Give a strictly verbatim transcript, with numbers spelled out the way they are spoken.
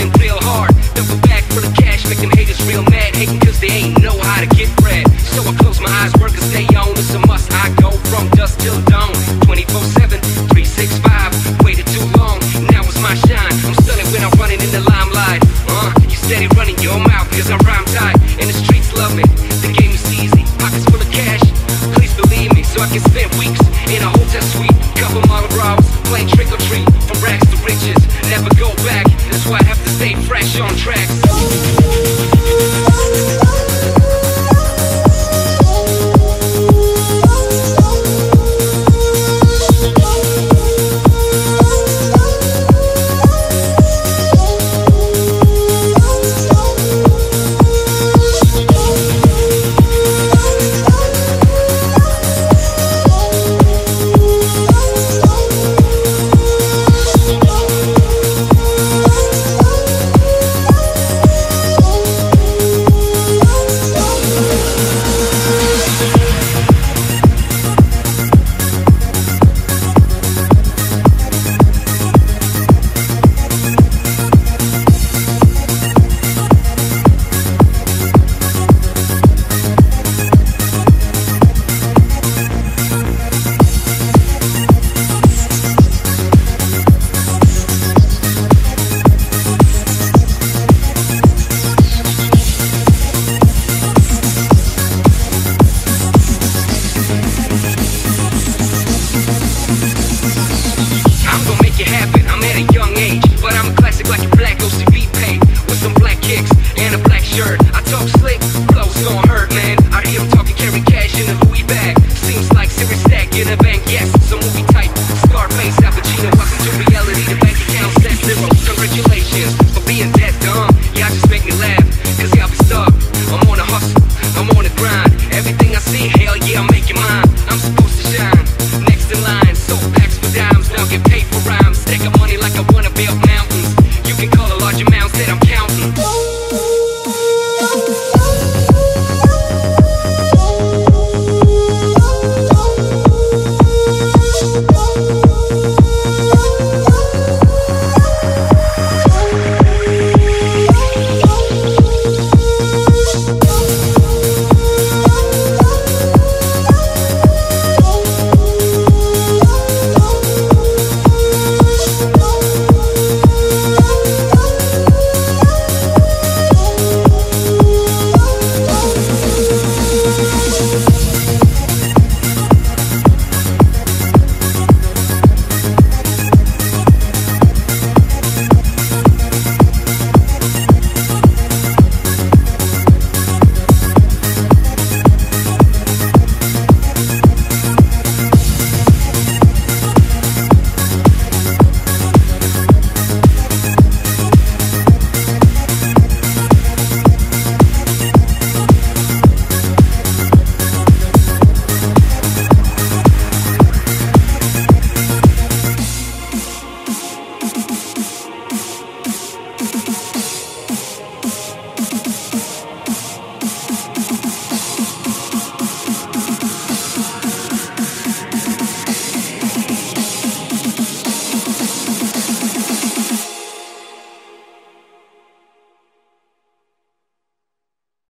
hustling real hard, double back for the cash, making haters real mad, hating cause they ain't know how to get bread. So I close my eyes, work and stay on, it's a must, I go from dusk till dawn, twenty-four seven, three sixty-five, waited too long, now it's my shine, I'm stunning when I'm running in the limelight, uh, you steady running your mouth cause I rhyme tight, and the streets love me, the game is easy, pockets full of cash, please believe me, so I can spend weeks in a hotel suite, couple Marlboros, playing trick or treat, from racks to riches, never go back, that's why I have to stay fresh on tracks.